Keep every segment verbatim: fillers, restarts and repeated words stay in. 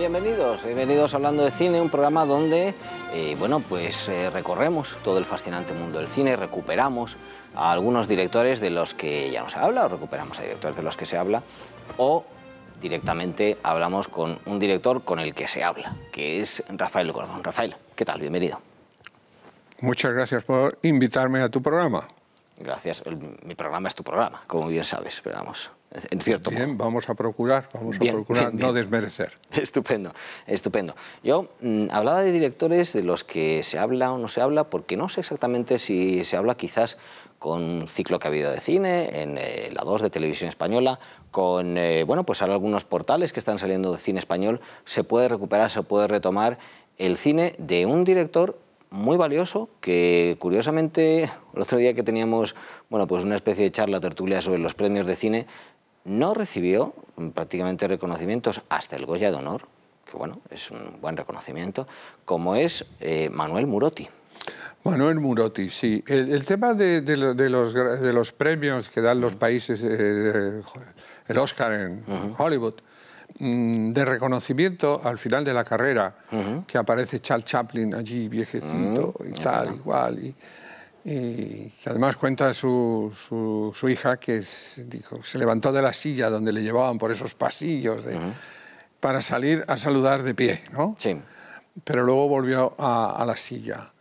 Bienvenidos, bienvenidos a Hablando de Cine, un programa donde eh, bueno, pues, eh, recorremos todo el fascinante mundo del cine, recuperamos a algunos directores de los que ya no se habla, o recuperamos a directores de los que se habla, o directamente hablamos con un director con el que se habla, que es Rafael Gordon. Rafael, ¿qué tal? Bienvenido. Muchas gracias por invitarme a tu programa. Gracias. El, mi programa es tu programa, como bien sabes, esperamos. En cierto modo. Bien, vamos a procurar, vamos bien, a procurar bien, no bien. desmerecer. Estupendo, estupendo. Yo mmm, hablaba de directores de los que se habla o no se habla, porque no sé exactamente si se habla quizás con un ciclo que ha habido de cine, en eh, la dos de Televisión Española, con, eh, bueno, pues ahora algunos portales que están saliendo de cine español, se puede recuperar, se puede retomar el cine de un director muy valioso, que curiosamente el otro día que teníamos bueno, pues una especie de charla tertulia sobre los premios de cine, no recibió prácticamente reconocimientos hasta el Goya de Honor, que bueno, es un buen reconocimiento, como es eh, Manuel Mur Oti. Manuel Mur Oti, sí. El, el tema de, de, de, los, de los premios que dan los países, eh, el Oscar en uh-huh. Hollywood, de reconocimiento al final de la carrera, uh-huh. que aparece Charles Chaplin allí, viejecito, uh-huh. y tal, uh-huh. igual, y, y que además cuenta su, su, su hija que se, dijo, se levantó de la silla donde le llevaban por esos pasillos de, uh-huh. para salir a saludar de pie, ¿no? Sí. Pero luego volvió a, a la silla.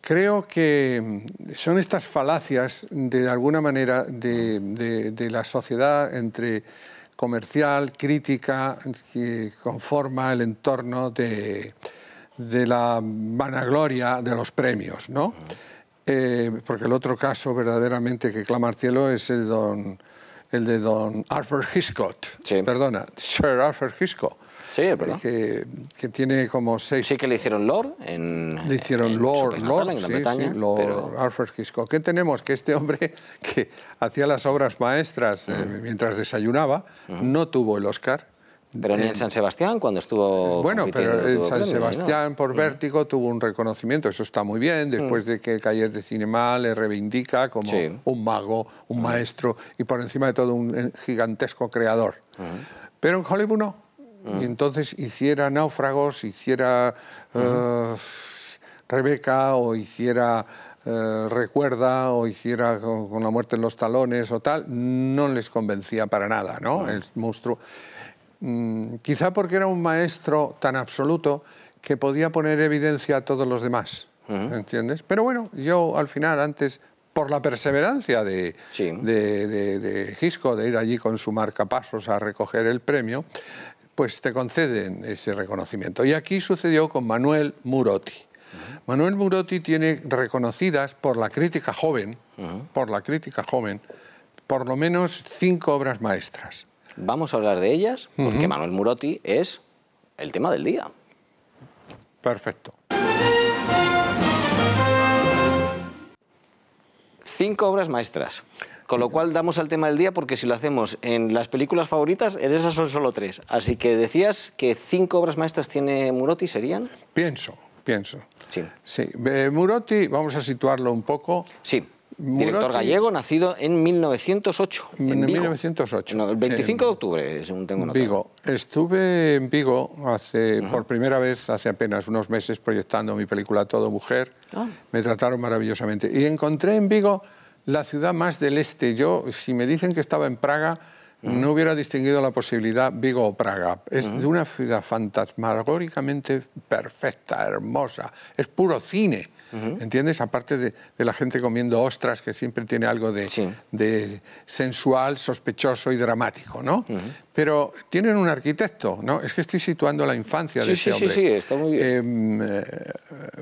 Creo que son estas falacias, de alguna manera, de, de, de la sociedad entre comercial, crítica, que conforma el entorno de, de la vanagloria de los premios, ¿no? Eh, porque el otro caso verdaderamente que clama al cielo es el, don, el de don Alfred Hitchcock, sí. perdona, Sir Alfred Hitchcock, sí, eh, que, que tiene como seis... Sí que le hicieron Lord en... Le hicieron en Lord, Lord, en sí, Bretaña, sí, Lord pero... Alfred Hitchcock. ¿Qué tenemos? Que este hombre que hacía las obras maestras uh-huh. eh, mientras desayunaba, uh-huh. no tuvo el Oscar. Pero eh, ni en San Sebastián, cuando estuvo... Bueno, pero en San premio, Sebastián, ¿no? por Vértigo, uh-huh. tuvo un reconocimiento. Eso está muy bien. Después uh-huh. de que Cahiers de Cinema le reivindica como sí. un mago, un uh-huh. maestro, y por encima de todo un gigantesco creador. Uh-huh. Pero en Hollywood no. Y entonces hiciera Náufragos, hiciera uh, uh-huh. Rebeca, o hiciera uh, Recuerda, o hiciera con, con La muerte en los talones o tal, no les convencía para nada, ¿no? Uh-huh. El monstruo. Mm, quizá porque era un maestro tan absoluto que podía poner evidencia a todos los demás, uh-huh. ¿entiendes? Pero bueno, yo al final antes... por la perseverancia de, sí. de, de, de Hitchcock, de ir allí con su marcapasos a recoger el premio, pues te conceden ese reconocimiento. Y aquí sucedió con Manuel Mur Oti. Uh-huh. Manuel Mur Oti tiene reconocidas por la crítica joven, uh-huh. por la crítica joven, por lo menos cinco obras maestras. Vamos a hablar de ellas, porque uh-huh. Manuel Mur Oti es el tema del día. Perfecto. Cinco obras maestras, con lo cual damos al tema del día, porque si lo hacemos en las películas favoritas, en esas son solo tres. Así que decías que cinco obras maestras tiene Mur Oti, ¿serían? Pienso, pienso. Sí. sí. Eh, Mur Oti, vamos a situarlo un poco. Sí, Mur director Oti, gallego, nacido en mil novecientos ocho. En, en Vigo. mil novecientos ocho. No, el veinticinco eh, de octubre, según tengo notado. Vigo. Estuve en Vigo hace, uh-huh. por primera vez hace apenas unos meses proyectando mi película Todo Mujer. Ah. Me trataron maravillosamente. Y encontré en Vigo la ciudad más del este. Yo, si me dicen que estaba en Praga, uh-huh. no hubiera distinguido la posibilidad Vigo o Praga. Es uh-huh. de una ciudad fantasmagóricamente perfecta, hermosa. Es puro cine. Uh-huh. ¿Entiendes? Aparte de, de la gente comiendo ostras, que siempre tiene algo de, sí. de sensual, sospechoso y dramático, ¿no? Uh-huh. Pero tienen un arquitecto, ¿no? Es que estoy situando la infancia sí, de ese sí, hombre. Sí, sí, sí, está muy bien. Eh,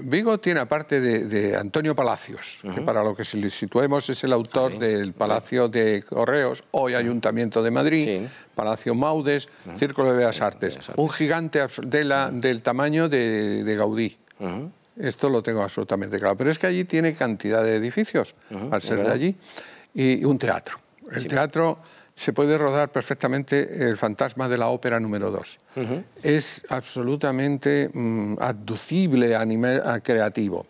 Vigo tiene, aparte de, de Antonio Palacios, uh-huh. que para lo que si le situemos es el autor ah, del Palacio uh-huh. de Correos, hoy uh-huh. Ayuntamiento de Madrid, sí. Palacio Maudes, uh-huh. Círculo de Bellas Artes. Uh-huh. Un gigante de la, uh-huh. del tamaño de, de Gaudí. Uh-huh. Esto lo tengo absolutamente claro. Pero es que allí tiene cantidad de edificios, uh-huh, al ser de allí, y un teatro. El sí. teatro se puede rodar perfectamente el fantasma de la ópera número dos. Uh-huh. Es absolutamente mmm, aducible, anime, creativo.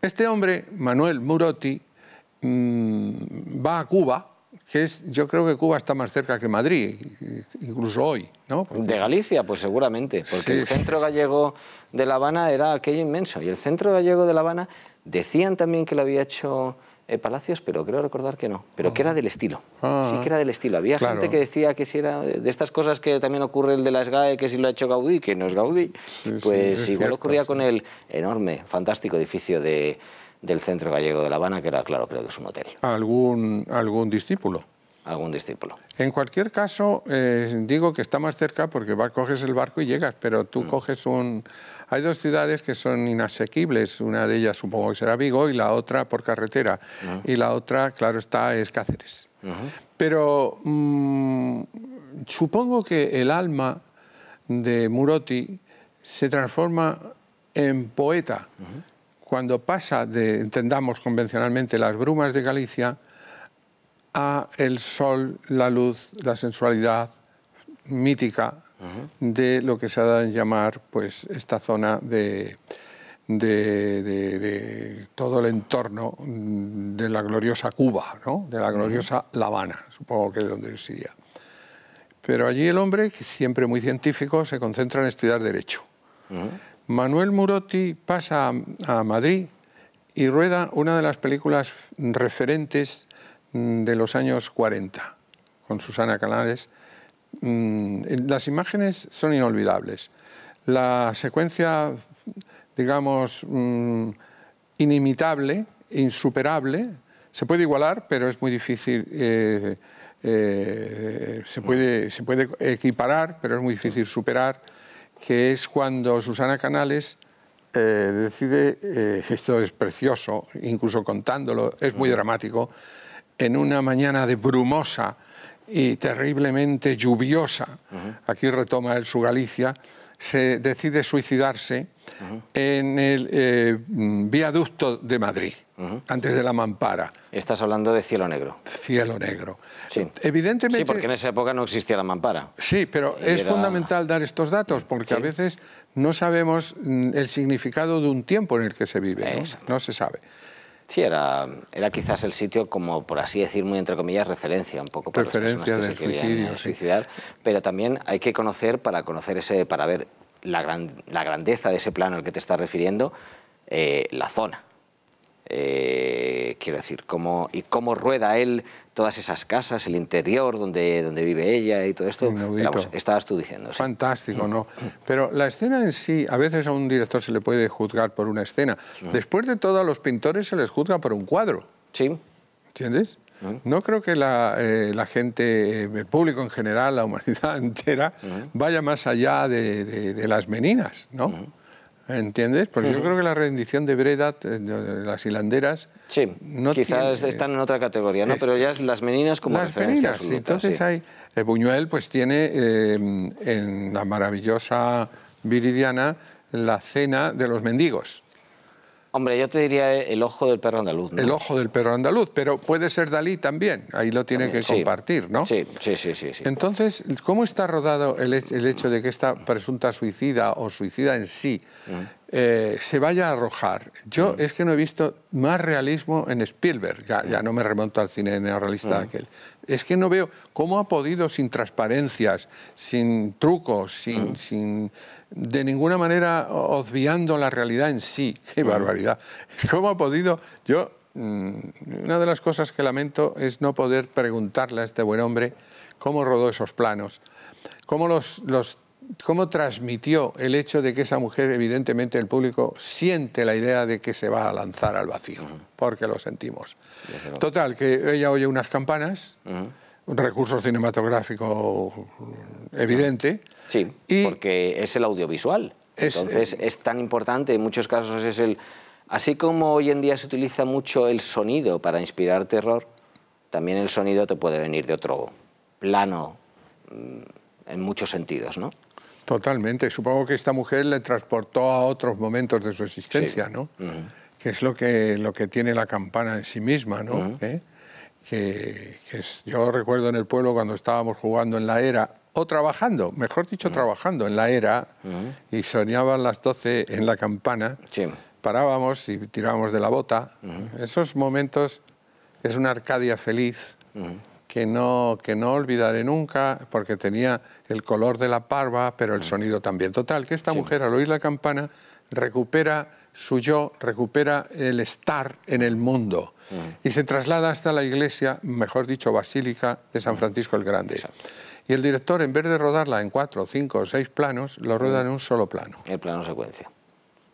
Este hombre, Manuel Mur Oti, mmm, va a Cuba, que es, yo creo que Cuba está más cerca que Madrid, incluso hoy, ¿no? Porque... de Galicia, pues seguramente, porque sí, el centro gallego de La Habana era aquello inmenso, y el centro gallego de La Habana decían también que lo había hecho eh, Palacios, pero creo recordar que no, pero oh. que era del estilo, ah, sí que era del estilo. Había claro. gente que decía que si era de estas cosas que también ocurre el de la S G A E, que si lo ha hecho Gaudí, que no es Gaudí, sí, pues sí, igual cierto, ocurría sí. con el enorme, fantástico edificio de... del centro gallego de La Habana, que era, claro, creo que es un hotel. ¿Algún, algún discípulo? Algún discípulo. En cualquier caso, eh, digo que está más cerca porque va, coges el barco y llegas, pero tú mm. coges un... Hay dos ciudades que son inasequibles, una de ellas supongo que será Vigo y la otra por carretera, mm. y la otra, claro está, es Cáceres. Mm-hmm. Pero mmm, supongo que el alma de Mur Oti se transforma en poeta, mm-hmm. cuando pasa de, entendamos convencionalmente, las brumas de Galicia a el sol, la luz, la sensualidad mítica uh-huh. de lo que se ha dado en llamar pues, esta zona de, de, de, de todo el entorno de la gloriosa Cuba, ¿no? De la gloriosa uh-huh. La Habana, supongo que es donde residía. Pero allí el hombre, siempre muy científico, se concentra en estudiar Derecho. Uh-huh. Manuel Mur Oti pasa a Madrid y rueda una de las películas referentes de los años cuarenta, con Susana Canales. Las imágenes son inolvidables. La secuencia, digamos, inimitable, insuperable, se puede igualar, pero es muy difícil... Eh, eh, se puede, se puede equiparar, pero es muy difícil superar, que es cuando Susana Canales eh, decide, eh, esto es precioso, incluso contándolo, es muy dramático, en una mañana de brumosa y terriblemente lluviosa, uh-huh. aquí retoma él su Galicia, se decide suicidarse uh-huh. en el eh, viaducto de Madrid, uh-huh. antes de la mampara. Estás hablando de Cielo Negro. Cielo Negro. Sí. Evidentemente, sí, porque en esa época no existía la mampara. Sí, pero Era... es fundamental dar estos datos, porque sí. a veces no sabemos el significado de un tiempo en el que se vive, ¿no? No se sabe. Sí, era, era quizás el sitio, como por así decir, muy entre comillas, referencia un poco para referencia las personas que se querían suicidar, pero también hay que conocer, para conocer ese, para ver la, gran, la grandeza de ese plano al que te estás refiriendo, eh, la zona. Eh, quiero decir, cómo, y cómo rueda él todas esas casas, el interior donde, donde vive ella y todo esto. Pero, pues, estabas tú diciendo. ¿Sí? Fantástico, ¿no? Pero la escena en sí, a veces a un director se le puede juzgar por una escena. Después de todo, a los pintores se les juzga por un cuadro. Sí. ¿Entiendes? No creo que la, eh, la gente, el público en general, la humanidad entera, vaya más allá de, de, de las meninas, ¿no? Uh-huh. ¿Entiendes? Porque uh-huh. yo creo que la rendición de Breda, las hilanderas... Sí, no quizás tiene... están en otra categoría, ¿no? Es... Pero ya las meninas como las referencia meninas, absoluta, entonces sí. hay... Buñuel pues tiene eh, en la maravillosa Viridiana la cena de los mendigos. Hombre, yo te diría el ojo del perro andaluz, ¿no? El ojo del perro andaluz, pero puede ser Dalí también, ahí lo tiene también, que compartir, sí, ¿no? Sí, sí, sí, sí. Entonces, ¿cómo está rodado el, el hecho de que esta presunta suicida o suicida en sí mm. eh, se vaya a arrojar? Yo mm. es que no he visto más realismo en Spielberg, ya, ya no me remonto al cine neorrealista mm. aquel. Es que no veo cómo ha podido, sin transparencias, sin trucos, sin, mm. sin de ninguna manera obviando la realidad en sí. ¡Qué mm. barbaridad! ¿Cómo ha podido...? Yo, una de las cosas que lamento es no poder preguntarle a este buen hombre cómo rodó esos planos, cómo, los, los, cómo transmitió el hecho de que esa mujer, evidentemente, el público siente la idea de que se va a lanzar al vacío, mm. porque lo sentimos. Total, que ella oye unas campanas, uh-huh. un recurso cinematográfico evidente. Sí, y porque es el audiovisual. Es, Entonces eh, es tan importante, en muchos casos es el... Así como hoy en día se utiliza mucho el sonido para inspirar terror, también el sonido te puede venir de otro plano en muchos sentidos, ¿no? Totalmente. Supongo que esta mujer le transportó a otros momentos de su existencia, sí. ¿no? Uh-huh. que es lo que, lo que tiene la campana en sí misma, ¿no? Uh-huh. ¿Eh? que, que es, yo recuerdo en el pueblo cuando estábamos jugando en la era, o trabajando, mejor dicho, uh-huh. trabajando en la era, uh-huh. y soñaban las doce en la campana, sí. parábamos y tirábamos de la bota. Uh-huh. Esos momentos es una Arcadia feliz, uh-huh. que no, que no olvidaré nunca, porque tenía el color de la parva, pero el sonido también. Total, que esta sí. mujer, al oír la campana, recupera su yo, recupera el estar en el mundo uh -huh. y se traslada hasta la iglesia, mejor dicho, basílica de San Francisco el Grande. Exacto. Y el director, en vez de rodarla en cuatro, cinco o seis planos, lo rueda uh -huh. en un solo plano. El plano secuencia.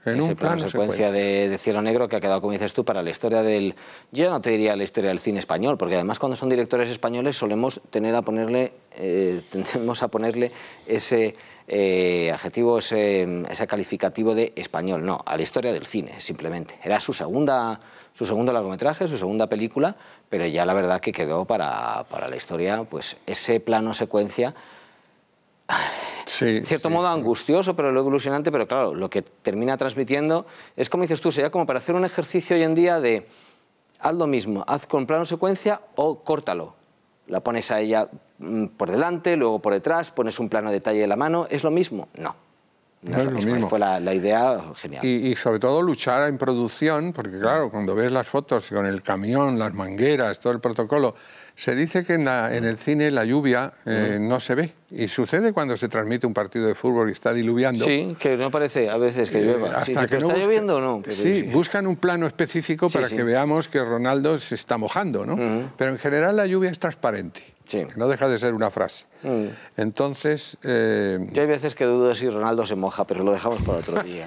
En ese un plano, plano secuencia, secuencia. De, de Cielo Negro, que ha quedado, como dices tú, para la historia del... Yo no te diría la historia del cine español, porque además cuando son directores españoles solemos tener a ponerle, eh, tendemos a ponerle ese eh, adjetivo, ese, ese calificativo de español. No, a la historia del cine, simplemente. Era su segunda... su segundo largometraje, su segunda película, pero ya la verdad que quedó para, para la historia, pues ese plano secuencia, sí, de cierto sí, modo sí. angustioso, pero luego ilusionante, pero claro, lo que termina transmitiendo es, como dices tú, sería como para hacer un ejercicio hoy en día de haz lo mismo, haz con plano secuencia o córtalo. La pones a ella por delante, luego por detrás, pones un plano detalle de la mano, ¿es lo mismo? No. No es lo mismo. Fue la, la idea genial. Y, y sobre todo luchar en producción, porque claro, cuando ves las fotos con el camión, las mangueras, todo el protocolo, se dice que en, la, en el cine la lluvia eh, no se ve. Y sucede cuando se transmite un partido de fútbol y está diluviando. Sí, que no parece a veces que llueva. Eh, hasta dice, que no ¿Está busca... lloviendo o no? Sí, sí, buscan un plano específico sí, para sí. que veamos que Ronaldo se está mojando, ¿no? Uh-huh. Pero en general la lluvia es transparente, sí. que no deja de ser una frase. Uh-huh. Entonces... Eh... Yo hay veces que dudo si Ronaldo se moja, pero lo dejamos para otro día.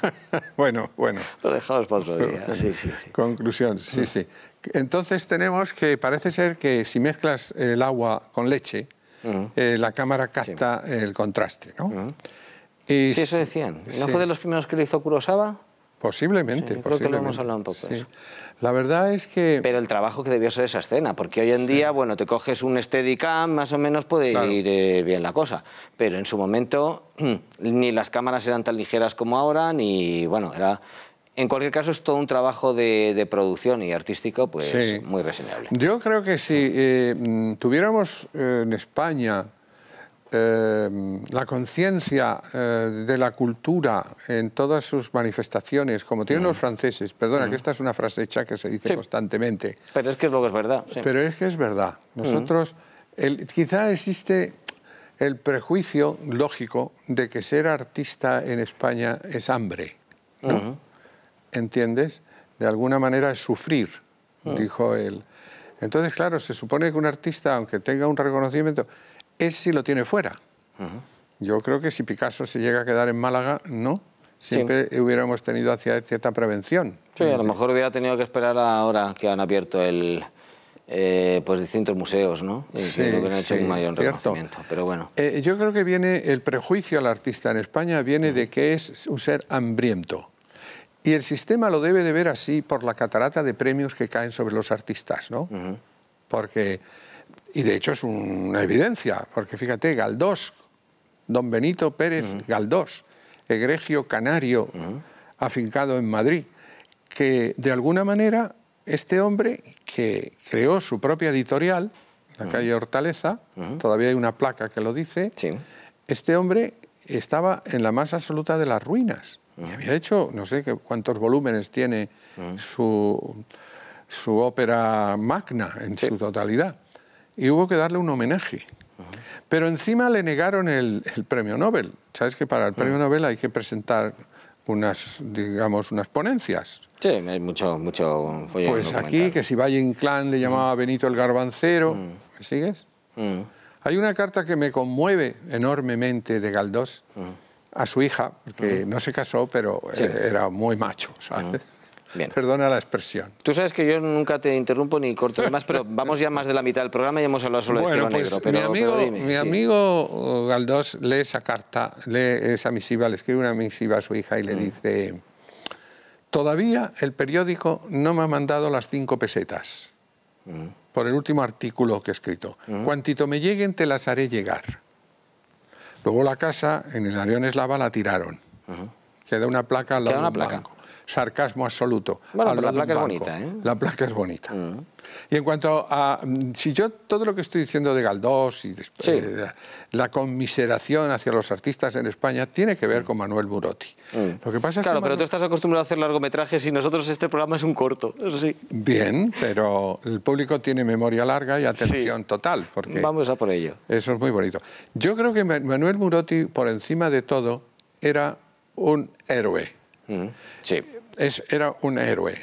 bueno, bueno. Lo dejamos para otro día, sí, sí. sí. Conclusión, sí, uh-huh. sí. Entonces tenemos que, parece ser que si mezclas el agua con leche... Uh-huh. eh, la cámara capta sí. el contraste, ¿no? Uh-huh. y sí, eso decían. ¿No sí. fue de los primeros que lo hizo Kurosawa? Posiblemente, sí, posiblemente. Creo que lo hemos hablado un poco sí. de eso. La verdad es que... Pero el trabajo que debió ser esa escena, porque hoy en sí. día, bueno, te coges un Steadicam, más o menos puede claro. ir eh, bien la cosa, pero en su momento ni las cámaras eran tan ligeras como ahora, ni, bueno, era... En cualquier caso, es todo un trabajo de, de producción y artístico pues sí. muy reseñable. Yo creo que si eh, tuviéramos eh, en España eh, la conciencia eh, de la cultura en todas sus manifestaciones, como tienen uh-huh. los franceses, perdona, uh-huh. que esta es una frase hecha que se dice sí. constantemente. Pero es que luego es verdad. Sí. Pero es que es verdad. Nosotros, uh-huh. el, quizá existe... el prejuicio lógico de que ser artista en España es hambre, ¿no? Uh-huh. ¿Entiendes? De alguna manera es sufrir, mm. dijo él. Entonces, claro, se supone que un artista, aunque tenga un reconocimiento, es si lo tiene fuera. Uh-huh. Yo creo que si Picasso se llega a quedar en Málaga, no. Siempre sí. hubiéramos tenido hacia cierta prevención. Sí, a lo mejor hubiera tenido que esperar ahora que han abierto el... Eh, pues distintos museos, ¿no? Y sí, creo que han hecho sí, un mayor reconocimiento, pero bueno. Eh, yo creo que viene el prejuicio al artista en España, viene uh-huh. de que es un ser hambriento. Y el sistema lo debe de ver así por la catarata de premios que caen sobre los artistas, ¿no? Uh-huh. Porque, y de hecho es una evidencia, porque fíjate, Galdós, don Benito Pérez uh-huh. Galdós, egregio canario uh-huh. afincado en Madrid, que de alguna manera este hombre que creó su propia editorial, la uh-huh. calle Hortaleza, uh-huh. todavía hay una placa que lo dice, sí. este hombre estaba en la más absoluta de las ruinas. Y había hecho, no sé cuántos volúmenes tiene mm. su, su ópera magna en sí. su totalidad. Y hubo que darle un homenaje. Uh-huh. Pero encima le negaron el, el Premio Nobel. Sabes que para el Premio uh-huh. Nobel hay que presentar unas, digamos, unas ponencias. Sí, hay mucho, mucho follón. Pues aquí, que si Valle Inclán le llamaba uh-huh. Benito el Garbancero. Uh-huh. ¿Me sigues? Uh-huh. Hay una carta que me conmueve enormemente de Galdós. Uh-huh. a su hija, que uh-huh. no se casó, pero sí. era muy macho, ¿sabes? Uh-huh. Bien. Perdona la expresión. Tú sabes que yo nunca te interrumpo ni corto de más, pero vamos ya más de la mitad del programa y hemos hablado solo bueno, de Cielo pues, Negro. Pero, mi amigo, pero dime, mi sí. amigo Galdós lee esa carta, lee esa misiva, le escribe una misiva a su hija y le uh-huh. dice, todavía el periódico no me ha mandado las cinco pesetas uh-huh. por el último artículo que he escrito. Uh-huh. Cuantito me lleguen, te las haré llegar. Luego la casa, en el Ariones Lava, la tiraron. Uh-huh. Queda una placa al lado del banco. sarcasmo absoluto. Bueno, pero la placa es bonita, ¿eh? La placa es bonita. Mm. Y en cuanto a... Si yo todo lo que estoy diciendo de Galdós y de, sí. de, de, la conmiseración hacia los artistas en España tiene que ver con Manuel Mur Oti. Mm. Lo que pasa es claro, que pero Manuel... tú estás acostumbrado a hacer largometrajes y nosotros este programa es un corto. Eso sí. Bien, pero el público tiene memoria larga y atención sí. total. Porque vamos a por ello. Eso es muy bonito. Yo creo que Manuel Mur Oti, por encima de todo, era un héroe. Mm. Sí. Es, era un héroe,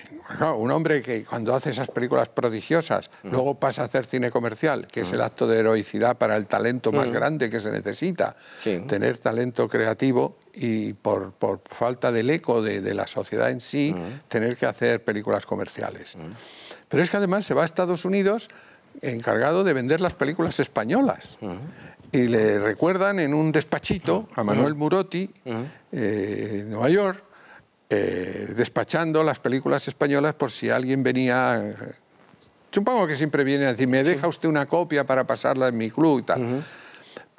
un hombre que cuando hace esas películas prodigiosas, uh-huh. luego pasa a hacer cine comercial, que uh-huh. es el acto de heroicidad para el talento más uh-huh. grande que se necesita. Sí. Tener talento creativo y por, por falta del eco de, de la sociedad en sí, uh-huh. tener que hacer películas comerciales. Uh-huh. Pero es que además se va a Estados Unidos encargado de vender las películas españolas. Uh-huh. Y le recuerdan en un despachito a Manuel uh-huh. Mur Oti, uh-huh. eh, en Nueva York, Eh, despachando las películas españolas por si alguien venía... Supongo que siempre viene a decir, me deja sí. usted una copia para pasarla en mi club y tal. Uh-huh.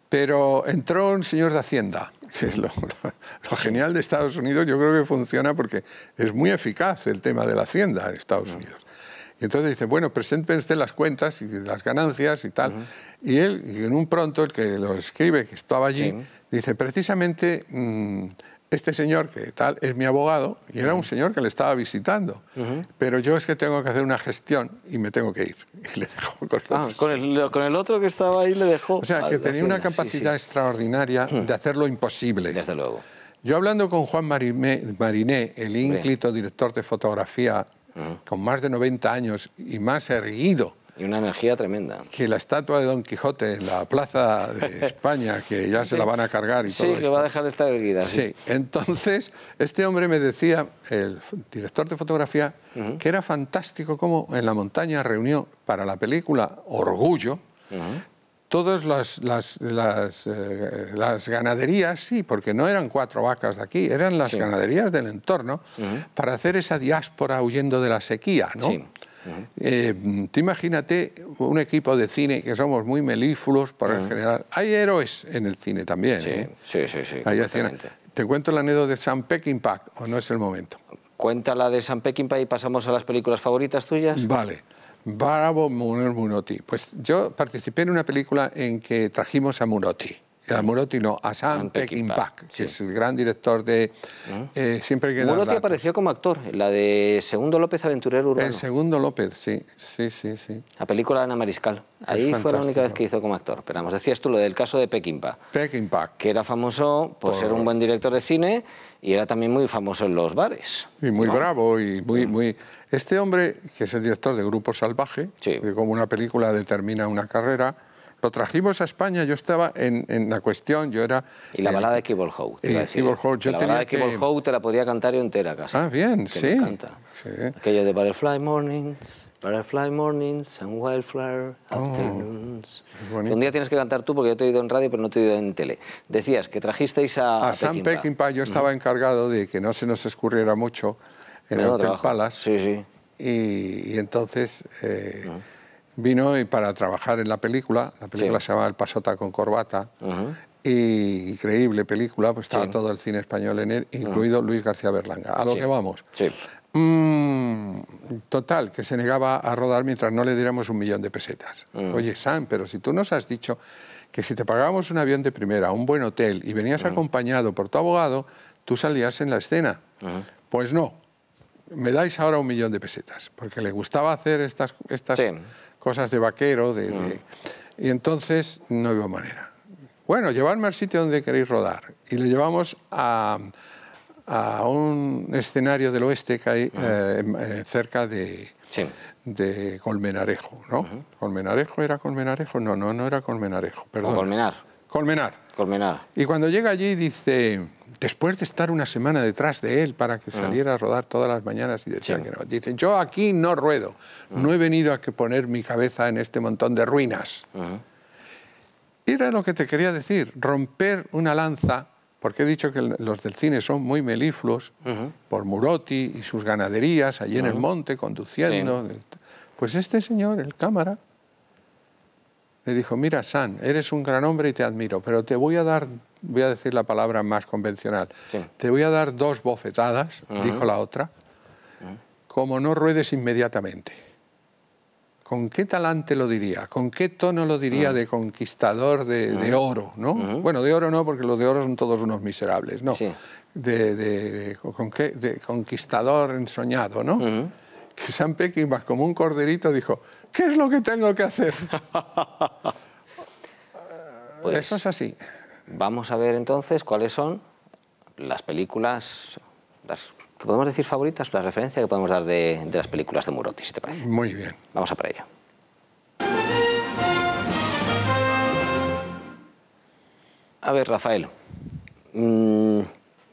Pero entró un señor de Hacienda, que es lo, lo, lo genial de Estados Unidos, yo creo que funciona porque es muy eficaz el tema de la Hacienda en Estados uh-huh. Unidos. Y entonces dice, bueno, presenten usted las cuentas y las ganancias y tal. Uh-huh. Y él, y en un pronto, el que lo escribe, que estaba allí, sí. dice, precisamente... Mmm, este señor, que tal, es mi abogado, y era un señor que le estaba visitando. Uh-huh. Pero yo es que tengo que hacer una gestión y me tengo que ir. Y le dejó con, ah, con, el, con el otro que estaba ahí, le dejó... O sea, que tenía una capacidad sí, sí. extraordinaria de hacer lo imposible. Desde luego. Yo hablando con Juan Marimé, Mariné, el ínclito Bien. director de fotografía, uh-huh. con más de noventa años y más erguido... Y una energía tremenda. Que la estatua de Don Quijote en la plaza de España, que ya sí. se la van a cargar y sí, todo esto. Sí, que va a dejar de estar erguida. Sí. sí, entonces este hombre me decía, el director de fotografía, uh-huh. que era fantástico cómo en la montaña reunió para la película Orgullo uh-huh. todas las, las, las, eh, las ganaderías, sí, porque no eran cuatro vacas de aquí, eran las sí. ganaderías del entorno, uh-huh. para hacer esa diáspora huyendo de la sequía, ¿no? Sí. Uh-huh. Eh, tú imagínate un equipo de cine que somos muy melífulos por uh-huh. en general. Hay héroes en el cine también. Sí, ¿eh? sí, sí. sí Hay ¿Te cuento la anécdota de Sam Peckinpah o no es el momento? Cuéntala de Sam Peckinpah y pasamos a las películas favoritas tuyas. Vale. Bravo Manuel Mur Oti. Pues yo participé en una película en que trajimos a Mur Oti. A Mur Oti no, a Sam Peckinpah, que sí. es el gran director de... Eh, siempre que Mur Oti apareció como actor, la de Segundo López, aventurero urbano. El Segundo López, sí, sí, sí. sí. La película de Ana Mariscal. Ahí fue la única vez que hizo como actor. Pero vamos, decías tú lo del caso de Peckinpah. Peckinpah. Que era famoso por, por ser un buen director de cine y era también muy famoso en los bares. Y muy ¿no? bravo y muy... Mm. muy... Este hombre, que es el director de Grupo Salvaje, sí. que como una película determina una carrera... Lo trajimos a España, yo estaba en, en la cuestión, yo era... Y la balada eh, de Kibble Howe. Te iba a decir. Kibble Howe, yo la balada de Kibble Howe te la podría cantar yo entera casi. Ah, bien, sí. Me encanta. Sí. Aquello de Butterfly Mornings, Butterfly Mornings and Wildflower Afternoons. Oh, un día tienes que cantar tú porque yo te he oído en radio pero no te he oído en tele. Decías que trajisteis a... A, a Sam Peckinpah, yo estaba mm. encargado de que no se nos escurriera mucho en el Hotel Palace. Sí, sí. Y, y entonces... Eh, mm. Vino y para trabajar en la película, la película sí. se llama El Pasota con Corbata, uh-huh. y increíble película, pues estaba sí. todo el cine español en él, incluido uh-huh. Luis García Berlanga. A lo sí. que vamos. Sí. Mm, total, que se negaba a rodar mientras no le diéramos un millón de pesetas. Uh-huh. Oye, Sam, pero si tú nos has dicho que si te pagábamos un avión de primera, un buen hotel, y venías uh-huh. acompañado por tu abogado, tú salías en la escena. Uh-huh. Pues no, me dais ahora un millón de pesetas, porque le gustaba hacer estas... estas sí. cosas de vaquero, de, mm. de... y entonces no hubo manera. Bueno, llevarme al sitio donde queréis rodar. Y le llevamos a, a un escenario del oeste que hay mm. eh, cerca de, sí. de Colmenarejo, ¿no? Mm. ¿Colmenarejo era Colmenarejo? No, no, no era Colmenarejo, perdón. O Colmenar. Colmenar. Colmenar. Y cuando llega allí dice, después de estar una semana detrás de él para que saliera uh-huh. a rodar todas las mañanas y decía sí. que no, dice, yo aquí no ruedo, uh-huh. no he venido a que poner mi cabeza en este montón de ruinas. Uh-huh. Era lo que te quería decir, romper una lanza, porque he dicho que los del cine son muy melifluos, uh-huh. por Mur Oti y sus ganaderías allí uh-huh. en el monte conduciendo. Sí. Pues este señor, el cámara, le dijo, mira, Sam, eres un gran hombre y te admiro, pero te voy a dar voy a decir la palabra más convencional. Sí. Te voy a dar dos bofetadas, uh-huh. dijo la otra, uh-huh. como no ruedes inmediatamente. ¿Con qué talante lo diría? ¿Con qué tono lo diría uh-huh. de conquistador de, uh-huh. de oro? ¿No? Uh-huh. Bueno, de oro no, porque los de oro son todos unos miserables, ¿no? Sí. De, de, de, con qué, de conquistador ensoñado, ¿no? Uh-huh. Que Sam Peckinpah, como un corderito, dijo, ¿qué es lo que tengo que hacer? Pues eso es así. Vamos a ver entonces cuáles son las películas, las que podemos decir favoritas, las referencias que podemos dar de, de las películas de Mur Oti, si te parece. Muy bien. Vamos a por ello. A ver, Rafael, mmm,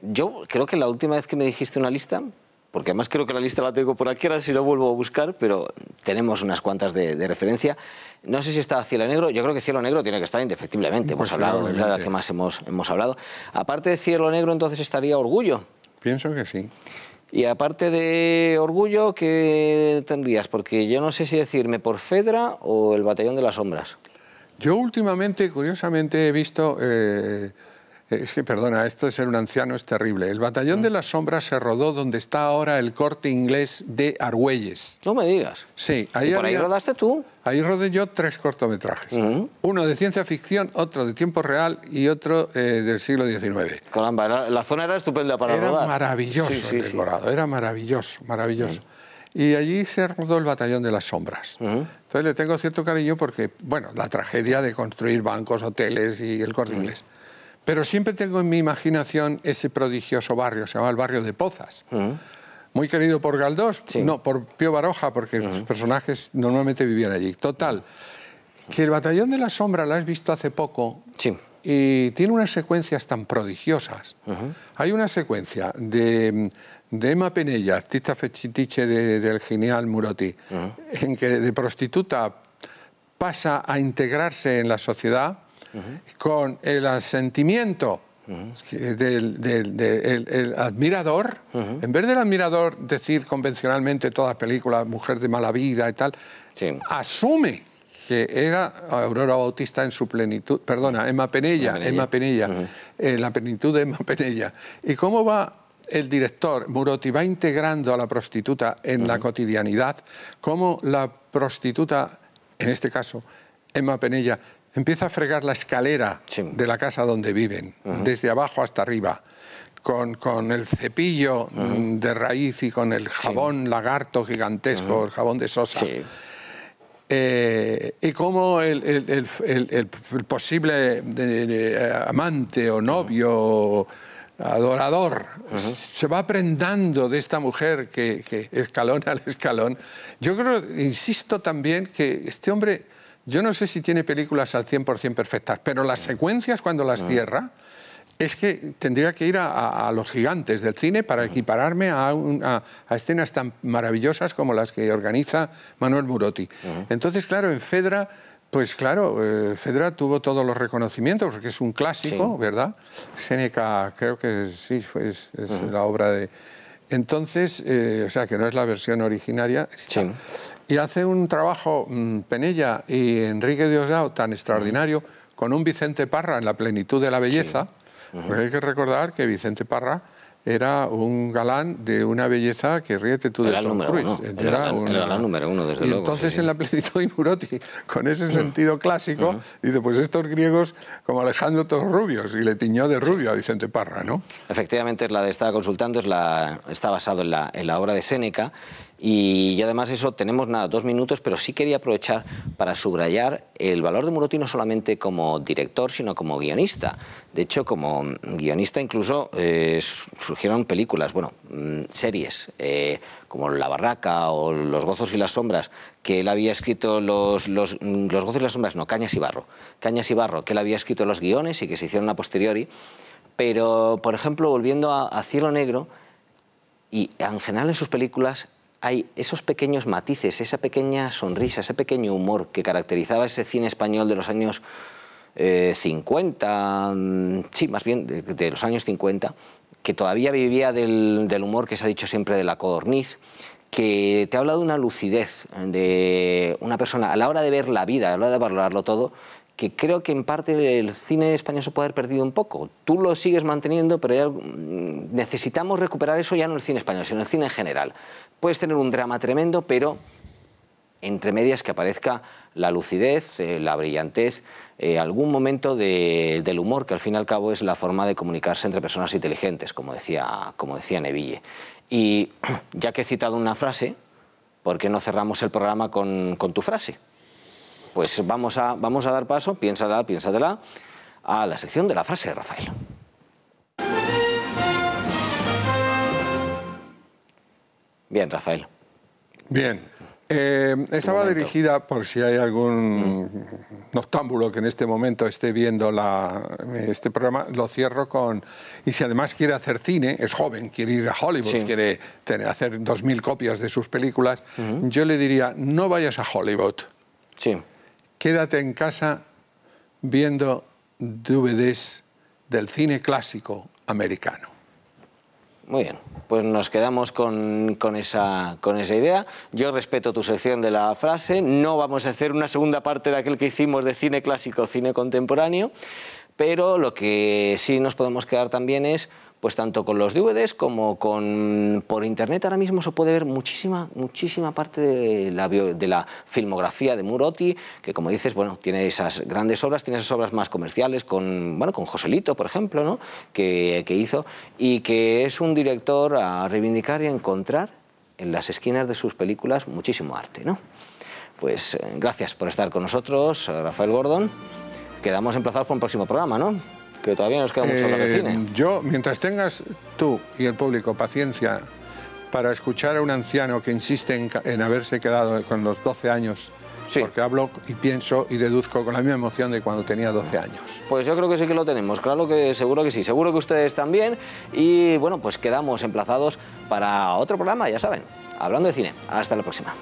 yo creo que la última vez que me dijiste una lista, porque además creo que la lista la tengo por aquí, ahora si no vuelvo a buscar, pero tenemos unas cuantas de, de referencia. No sé si está Cielo Negro, yo creo que Cielo Negro tiene que estar indefectiblemente, hemos hablado, es la que más hemos, hemos hablado. Aparte de Cielo Negro, entonces estaría Orgullo. Pienso que sí. Y aparte de Orgullo, ¿qué tendrías? Porque yo no sé si decirme por Fedra o el Batallón de las Sombras. Yo últimamente, curiosamente, he visto... Eh, es que, perdona, esto de ser un anciano es terrible. El Batallón mm. de las Sombras se rodó donde está ahora el Corte Inglés de Argüelles. No me digas. Sí. Ahí ¿Y por había, ahí rodaste tú? Ahí rodé yo tres cortometrajes. Mm. Uno de ciencia ficción, otro de tiempo real y otro eh, del siglo diecinueve. Caramba, la, la zona era estupenda para era rodar. Era maravilloso sí, sí, el decorado, sí. era maravilloso, maravilloso. Mm. Y allí se rodó el Batallón de las Sombras. Mm. Entonces le tengo cierto cariño porque, bueno, la tragedia de construir bancos, hoteles y el Corte mm. Inglés. Pero siempre tengo en mi imaginación ese prodigioso barrio, se llama el barrio de Pozas. Uh-huh. Muy querido por Galdós, sí. no, por Pío Baroja, porque uh-huh. los personajes normalmente vivían allí. Total, que el Batallón de la Sombra la has visto hace poco sí. y tiene unas secuencias tan prodigiosas. Uh-huh. Hay una secuencia de, de Emma Penella, artista fetiche de, del genial Mur Oti, uh-huh. en que de prostituta pasa a integrarse en la sociedad. Uh-huh. con el asentimiento uh-huh. del, del, del el, el admirador, uh-huh. en vez del admirador decir convencionalmente todas películas, mujer de mala vida y tal, sí. asume que era Aurora Bautista en su plenitud, perdona, Emma Penella, Penella. Emma Penella, uh-huh. eh, la plenitud de Emma Penella. ¿Y cómo va el director Mur Oti? Va integrando a la prostituta en uh-huh. la cotidianidad, cómo la prostituta, en este caso Emma Penella, empieza a fregar la escalera sí. de la casa donde viven, uh-huh. desde abajo hasta arriba, con, con el cepillo uh-huh. de raíz y con el jabón sí. lagarto gigantesco, uh-huh. el jabón de sosa. Sí. Eh, y cómo el, el, el, el, el posible amante o novio o adorador uh-huh. se va prendando de esta mujer que, que escalón al escalón. Yo creo, insisto también, que este hombre... Yo no sé si tiene películas al cien por cien perfectas, pero las secuencias cuando las cierra es que tendría que ir a, a, a los gigantes del cine para equipararme a, un, a, a escenas tan maravillosas como las que organiza Manuel Mur Oti. Entonces, claro, en Fedra, pues claro, eh, Fedra tuvo todos los reconocimientos, porque es un clásico, sí. ¿verdad? Séneca, creo que sí, fue, es, es la obra de... Entonces, eh, o sea, que no es la versión originaria. Sí. Y hace un trabajo mmm, Penella y Enrique Diosdado tan extraordinario con un Vicente Parra en la plenitud de la belleza. Sí. Uh-huh. Porque hay que recordar que Vicente Parra era un galán de una belleza que ríete tú de Tom Cruise. Era el galán número uno, desde luego. Y entonces, sí, sí. en la plenitud de Mur Oti, con ese sentido clásico, uh-huh. dice, pues estos griegos, como Alejandro, todos rubios, y le tiñó de rubio sí. a Vicente Parra, ¿no? Efectivamente, la que estaba consultando es la, está basado en la, en la obra de Séneca, y, y además eso, tenemos nada, dos minutos, pero sí quería aprovechar para subrayar el valor de Mur Oti no solamente como director, sino como guionista. De hecho, como guionista incluso eh, surgieron películas, bueno, series, eh, como La Barraca o Los gozos y las sombras, que él había escrito los, los, los gozos y las sombras, no, Cañas y Barro, Cañas y Barro, que él había escrito los guiones y que se hicieron a posteriori. Pero, por ejemplo, volviendo a, a Cielo Negro, y en general en sus películas... hay esos pequeños matices, esa pequeña sonrisa, ese pequeño humor que caracterizaba ese cine español de los años eh, cincuenta, sí, más bien de, de los años cincuenta, que todavía vivía del, del humor que se ha dicho siempre de la codorniz, que te habla de una lucidez, de una persona a la hora de ver la vida, a la hora de valorarlo todo, que creo que en parte el cine español se puede haber perdido un poco. Tú lo sigues manteniendo, pero ya necesitamos recuperar eso ya no en el cine español, sino en el cine en general. Puedes tener un drama tremendo, pero entre medias que aparezca la lucidez, eh, la brillantez, eh, algún momento de, del humor, que al fin y al cabo es la forma de comunicarse entre personas inteligentes, como decía, como decía Neville. Y ya que he citado una frase, ¿por qué no cerramos el programa con, con tu frase? Pues vamos a, vamos a dar paso, piénsala, piénsatela, a la sección de la frase de Rafael. Bien, Rafael. Bien. Eh, esa va dirigida, por si hay algún noctámbulo que en este momento esté viendo la, este programa, lo cierro con... Y si además quiere hacer cine, es joven, quiere ir a Hollywood, sí. quiere tener, hacer dos mil copias de sus películas, uh-huh. yo le diría, no vayas a Hollywood. Sí. Quédate en casa viendo D V Ds del cine clásico americano. Muy bien, pues nos quedamos con, con, esa, con esa idea. Yo respeto tu sección de la frase. No vamos a hacer una segunda parte de aquel que hicimos de cine clásico, cine contemporáneo, pero lo que sí nos podemos quedar también es, pues tanto con los D V Ds como con por internet ahora mismo se puede ver muchísima, muchísima parte de la, bio, de la filmografía de Mur Oti, que como dices, bueno, tiene esas grandes obras, tiene esas obras más comerciales con, bueno, con Joselito, por ejemplo, ¿no? que, que hizo, y que es un director a reivindicar y a encontrar en las esquinas de sus películas muchísimo arte, ¿no? Pues gracias por estar con nosotros, Rafael Gordon. Quedamos emplazados para un próximo programa, ¿no? Que todavía nos queda mucho eh, hablar de cine. Yo, mientras tengas tú y el público paciencia para escuchar a un anciano que insiste en, en haberse quedado con los doce años, sí. porque hablo y pienso y deduzco con la misma emoción de cuando tenía doce años. Pues yo creo que sí que lo tenemos, claro que seguro que sí, seguro que ustedes también. Y bueno, pues quedamos emplazados para otro programa, ya saben, hablando de cine. Hasta la próxima.